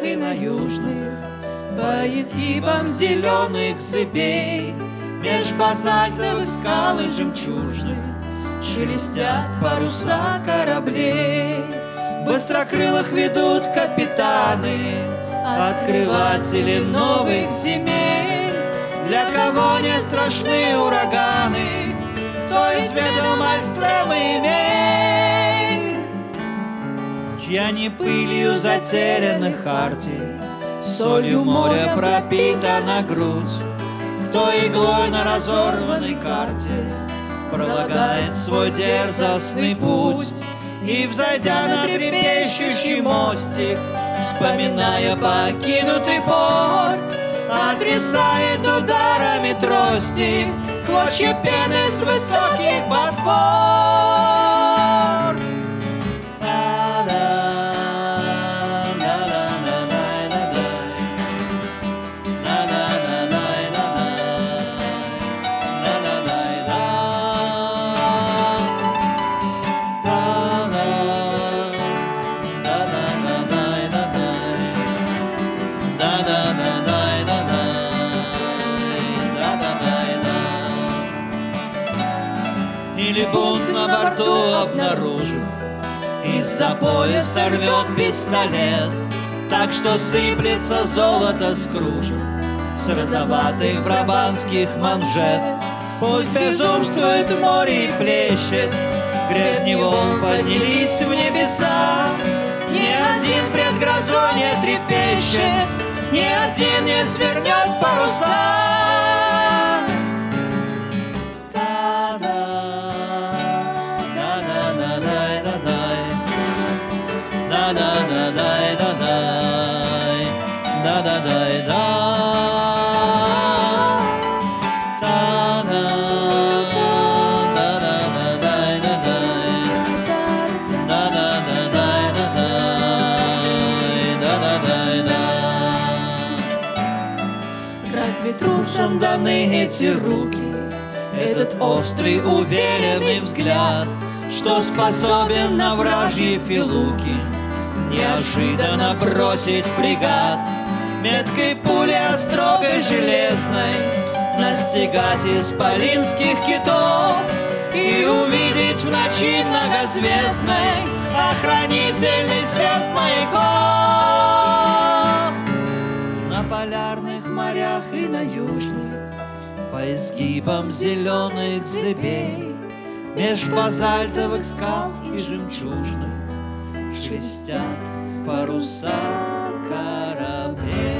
северных и на южных, по изгибам зеленых цепей, меж базальтовых скал и жемчужных шелестят паруса кораблей. Быстрокрылых ведут капитаны, открыватели новых земель. Для кого не страшны ураганы, кто изведал мальстрёмы и мель. Чья не пылью затеряны харти, солью моря пропитана грудь, кто иглой на разорванной карте пролагает свой дерзостный путь. И, взойдя на трепещущий мостик, вспоминая покинутый порт, отрисает ударами трости клочья пены с высоких подпор. Или бунт на борту обнаружив, из-за пояса рвет пистолет, так что сыплется золото с кружев с розоватых брабанских манжет. Пусть безумствует море и плещет, гребни волн поднялись в небеса. Ни один пред грозой не трепещет, ни один не свернет паруса. Разве трусам даны эти руки, этот острый уверенный взгляд, что способен на вражьи филуки неожиданно бросить фрегат, меткой пули острогой железной настигать исполинских китов и увидеть в ночи многозвездной охранительный свет маяков. На полярных морях и на южных, по изгибам зеленых цепей, меж базальтовых скал и жемчужных шелестят паруса кораблей.